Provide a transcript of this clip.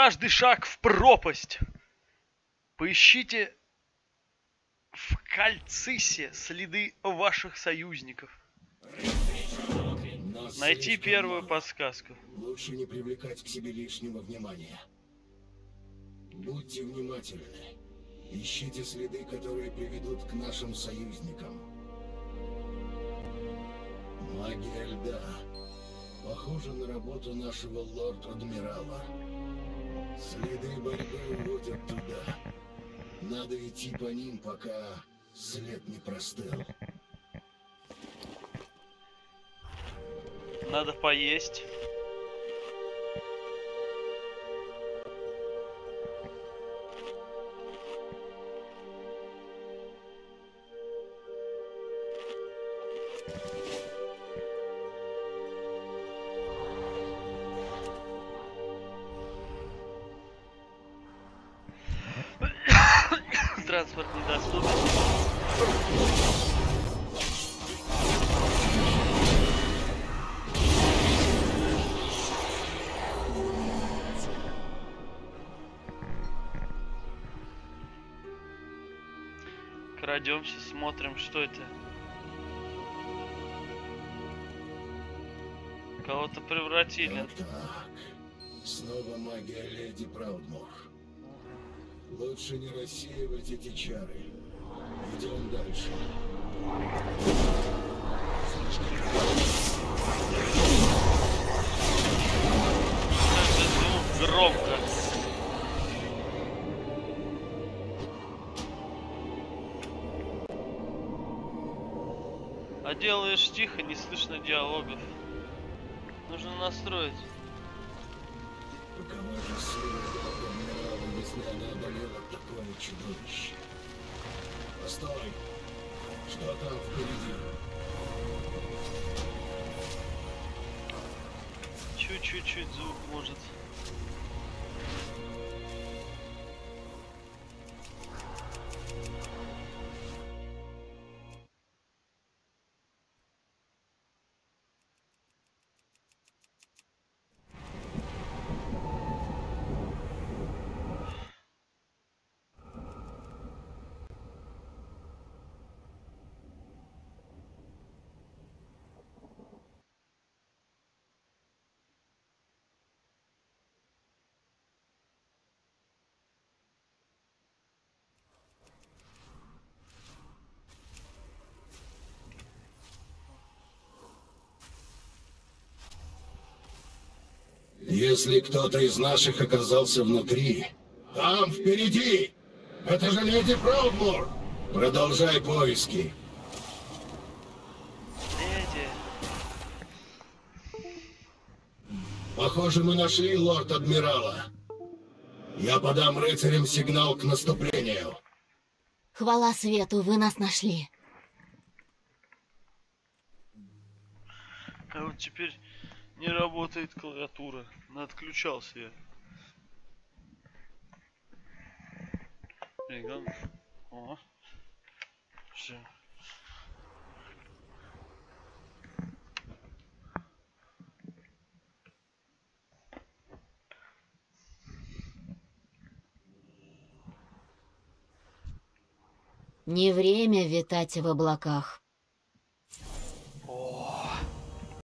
Каждый шаг в пропасть. Поищите в Кальцисе следы ваших союзников. Найти первую подсказку. Лучше не привлекать к себе лишнего внимания. Будьте внимательны. Ищите следы, которые приведут к нашим союзникам. Магия льда. Похоже на работу нашего лорд-адмирала. Следы борьбы уводят туда. Надо идти по ним, пока след не простыл. Надо поесть. Транспорт недоступен. Крадемся, смотрим, что это. Кого-то превратили. Вот так. Снова магия леди Праудмур. Лучше не рассеивать эти чары. Идем дальше. Громко. А делаешь тихо, не слышно диалогов. Нужно настроить. Если она одолела такое чудовище. Постой! Что там впереди? Чуть-чуть звук может. Если кто-то из наших оказался внутри, там впереди! Это же леди Праудмур! Продолжай поиски. Леди. Похоже, мы нашли лорд-адмирала. Я подам рыцарям сигнал к наступлению. Хвала свету, вы нас нашли. А вот теперь... Не работает клавиатура. Отключался я. О. Все. Не время витать в облаках.